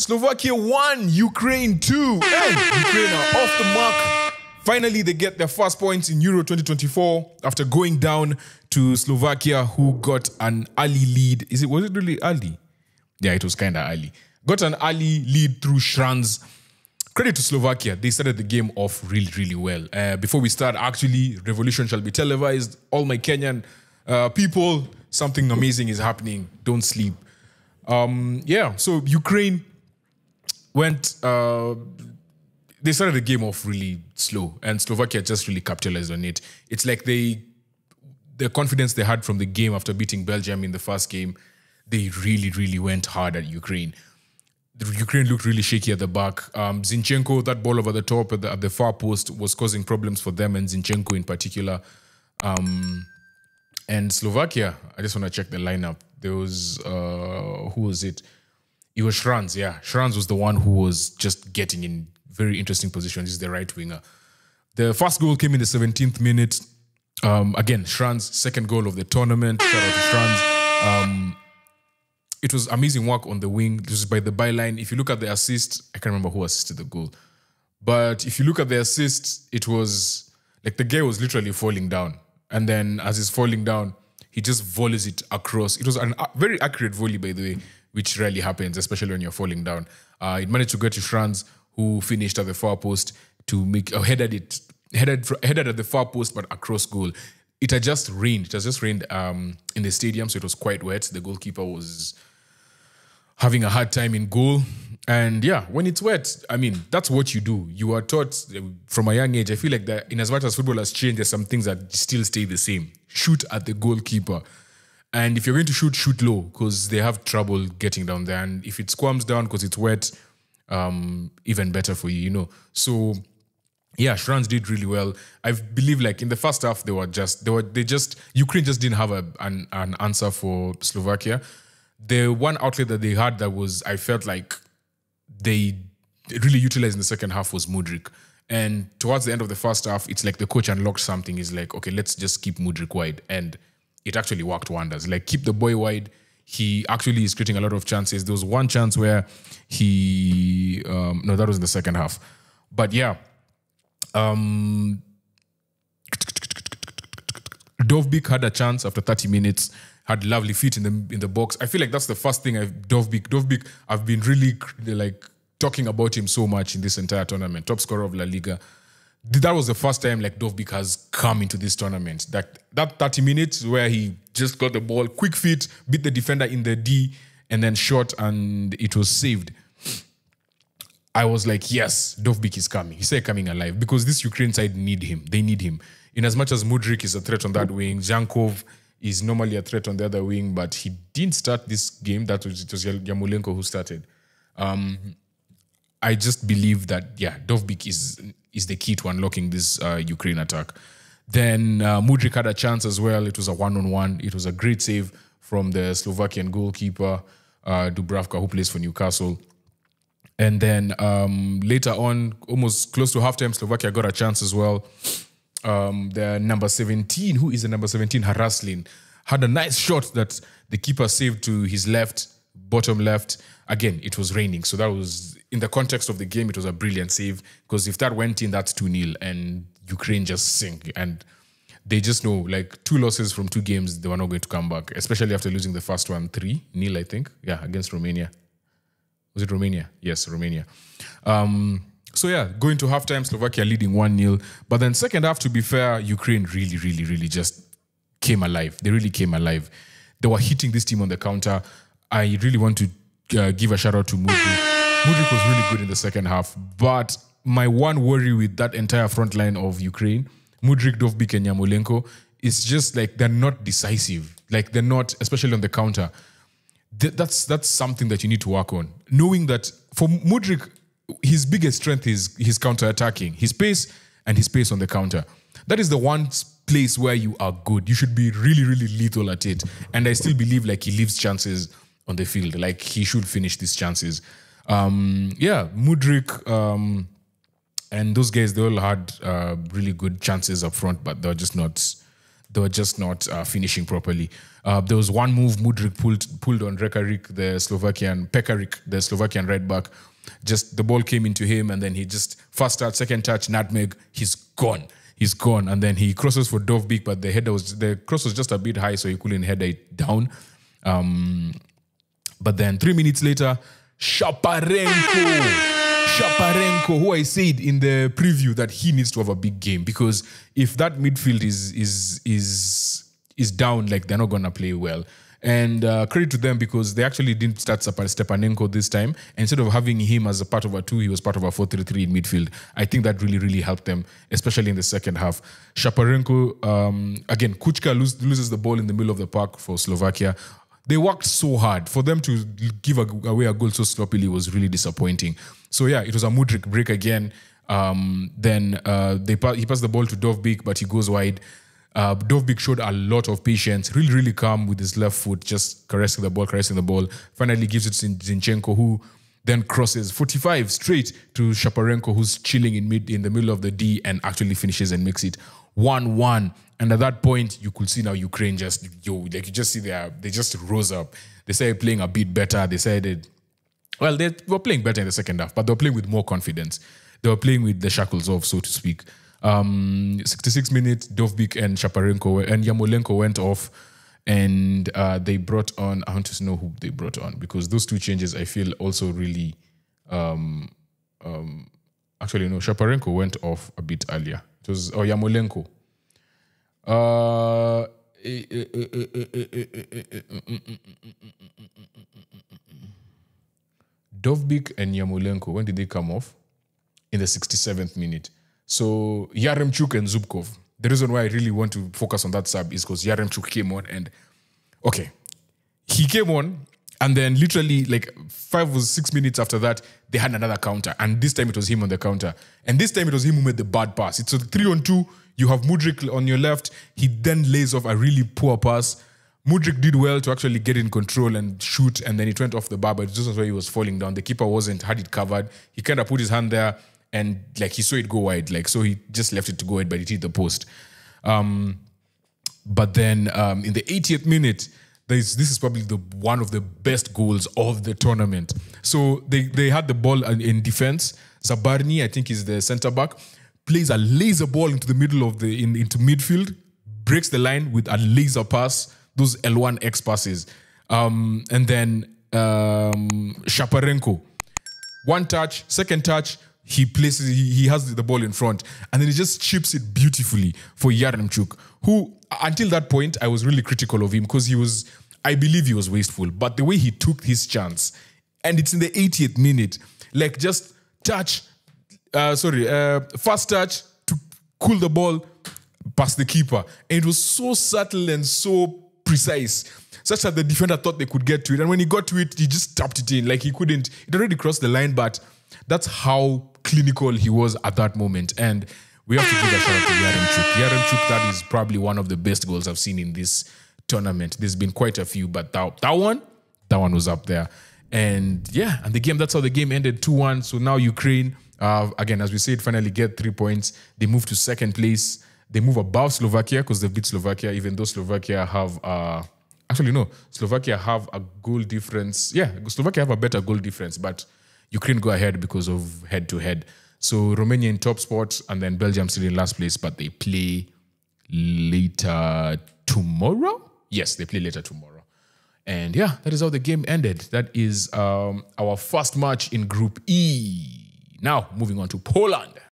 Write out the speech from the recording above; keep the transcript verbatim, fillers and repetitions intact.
Slovakia one, Ukraine two. Hey, Ukraine are off the mark. Finally, they get their first points in Euro twenty twenty-four after going down to Slovakia, who got an early lead. Is it was it really early? Yeah, it was kind of early. Got an early lead through Schranz. Credit to Slovakia. They started the game off really, really well. Uh, before we start, actually, Revolution shall be televised. All my Kenyan uh, people, something amazing is happening. Don't sleep. Um, yeah, so Ukraine went... Uh, they started the game off really slow, and Slovakia just really capitalized on it. It's like they... The confidence they had from the game after beating Belgium in the first game, they really, really went hard at Ukraine. The Ukraine looked really shaky at the back. Um, Zinchenko, that ball over the top at the, at the far post was causing problems for them and Zinchenko in particular. Um, and Slovakia, I just want to check the lineup. There was, uh, who was it? It was Schranz, yeah. Schranz was the one who was just getting in very interesting positions. He's the right winger. The first goal came in the seventeenth minute. Um, again, Schranz, second goal of the tournament. Shout out to Schranz. Um, It was amazing work on the wing. This is by the byline. If you look at the assist, I can't remember who assisted the goal. But if you look at the assist, it was like the guy was literally falling down. And then as he's falling down, he just volleys it across. It was a very accurate volley, by the way, which rarely happens, especially when you're falling down. Uh, it managed to get to Schranz, who finished at the far post to make, or headed it, headed, headed at the far post, but across goal. It had just rained. It had just rained um, in the stadium, so it was quite wet. The goalkeeper was having a hard time in goal. And yeah, when it's wet, I mean, that's what you do. You are taught from a young age. I feel like that in as much as football has changed, there's some things that still stay the same. Shoot at the goalkeeper. And if you're going to shoot, shoot low, because they have trouble getting down there. And if it squirms down because it's wet, um, even better for you, you know. So yeah, Schranz did really well. I believe like in the first half, they were just, they were, they just, Ukraine just didn't have a, an, an answer for Slovakia. The one outlet that they had that was, I felt like they really utilized in the second half was Mudryk. And towards the end of the first half, it's like the coach unlocked something. He's like, okay, let's just keep Mudryk wide. And it actually worked wonders. Like, keep the boy wide. He actually is creating a lot of chances. There was one chance where he, um, no, that was in the second half. But yeah, um, Dovbik had a chance after thirty minutes. Had lovely feet in the in the box. I feel like that's the first thing I've Dovbik. Dovbik, I've been really like talking about him so much in this entire tournament. Top scorer of La Liga. That was the first time like Dovbik has come into this tournament. That that thirty minutes where he just got the ball, quick feet, beat the defender in the D, and then shot, and it was saved. I was like, yes, Dovbik is coming. He said coming alive because this Ukraine side need him. They need him. In as much as Mudryk is a threat on that wing, Zhankov is normally a threat on the other wing, but he didn't start this game. That was, it was Yarmolenko who started. Um, I just believe that, yeah, Dovbik is is the key to unlocking this uh, Ukraine attack. Then uh, Mudryk had a chance as well. It was a one-on-one. It was a great save from the Slovakian goalkeeper, uh, Dubravka, who plays for Newcastle. And then um, later on, almost close to halftime, Slovakia got a chance as well. Um, the number seventeen, who is the number seventeen, Haraslin, had a nice shot that the keeper saved to his left, bottom left. Again, it was raining. So that was, in the context of the game, it was a brilliant save because if that went in, that's two nil and Ukraine just sink. And they just know, like, two losses from two games, they were not going to come back, especially after losing the first one, three nil, I think. Yeah, against Romania. Was it Romania? Yes, Romania. Um... So yeah, going to halftime, Slovakia leading one nil. But then second half, to be fair, Ukraine really, really, really just came alive. They really came alive. They were hitting this team on the counter. I really want to uh, give a shout out to Mudryk. Mudryk was really good in the second half. But my one worry with that entire front line of Ukraine, Mudryk, Dovbik and Yarmolenko, is just like they're not decisive. Like they're not, especially on the counter. Th that's, that's something that you need to work on. Knowing that for Mudryk, his biggest strength is his counter-attacking, his pace and his pace on the counter. That is the one place where you are good. You should be really, really lethal at it. And I still believe like he leaves chances on the field. Like he should finish these chances. Um, yeah, Mudryk um, and those guys, they all had uh, really good chances up front, but they're just not, they were just not uh, finishing properly. Uh, there was one move Mudryk pulled pulled on Pekarik, the Slovakian, Pekarik, the Slovakian right back. Just the ball came into him, and then he just first touch, second touch, nutmeg. He's gone. He's gone. And then he crosses for Dovbik, but the header was the cross was just a bit high, so he couldn't header it down. Um, but then three minutes later, Shaparenko. Shaparenko, who I said in the preview that he needs to have a big game, because if that midfield is is is is down, like, they're not gonna play well. And uh, credit to them, because they actually didn't start Stepanenko this time. Instead of having him as a part of a two, he was part of a four three three in midfield. I think that really, really helped them, especially in the second half. Shaparenko, um, again, Kuchka lose, loses the ball in the middle of the park for Slovakia. They worked so hard. For them to give away a goal so sloppily was really disappointing. So yeah, it was a Mudryk break again. Um, then uh, they pa he passed the ball to Dovbik, but he goes wide. Uh, Dovbik showed a lot of patience, really, really calm with his left foot, just caressing the ball, caressing the ball. Finally gives it to Zinchenko, who then crosses forty-five straight to Shaparenko, who's chilling in mid in the middle of the D, and actually finishes and makes it one one. And at that point, you could see now Ukraine just, yo, like you just see they they just rose up. They started playing a bit better. They started, well, they were playing better in the second half, but they were playing with more confidence. They were playing with the shackles off, so to speak. Um, sixty-six minutes, Dovbik and Shaparenko and Yarmolenko went off, and uh, they brought on, I want to know who they brought on, because those two changes, I feel, also really, um, um, actually, no, Shaparenko went off a bit earlier. It was, oh, Yarmolenko. Uh, Dovbik and Yarmolenko, when did they come off? In the sixty-seventh minute. So Yaremchuk and Zubkov. The reason why I really want to focus on that sub is because Yaremchuk came on and, okay, he came on, and then literally like five or six minutes after that, they had another counter. And this time it was him on the counter. And this time it was him who made the bad pass. It's a three on two. You have Mudryk on your left. He then lays off a really poor pass. Mudryk did well to actually get in control and shoot, and then it went off the bar, but this was where he was falling down. The keeper wasn't, had it covered. He kind of put his hand there, and like he saw it go wide, like so he just left it to go wide, but it hit the post. Um, but then um, in the eightieth minute, This, this is probably the one of the best goals of the tournament. So they, they had the ball in defense. Zabarny, I think, is the center back. Plays a laser ball into the middle of the in, into midfield, breaks the line with a laser pass, those L one X passes, um, and then um, Shaparenko, one touch, second touch, he places, he, he has the ball in front, and then he just chips it beautifully for Yaremchuk, who until that point I was really critical of him because he was, I believe he was wasteful, but the way he took his chance, and it's in the eightieth minute, like just touch. Uh, sorry, uh, fast touch to cool the ball past the keeper. And it was so subtle and so precise, such that the defender thought they could get to it. And when he got to it, he just tapped it in. Like he couldn't, it already crossed the line, but that's how clinical he was at that moment. And we have to give a shout out to Yaremchuk. Yaremchuk, that is probably one of the best goals I've seen in this tournament. There's been quite a few, but that, that one, that one was up there. And yeah, and the game, that's how the game ended, two one. So now Ukraine, Uh, again, as we said, finally get three points. They move to second place. They move above Slovakia because they beat Slovakia, even though Slovakia have, uh, actually no, Slovakia have a goal difference. Yeah, Slovakia have a better goal difference, but Ukraine go ahead because of head-to-head. So Romania in top spot, and then Belgium still in last place, but they play later tomorrow? Yes, they play later tomorrow. And yeah, that is how the game ended. That is um, our first match in Group E. Now, moving on to Poland.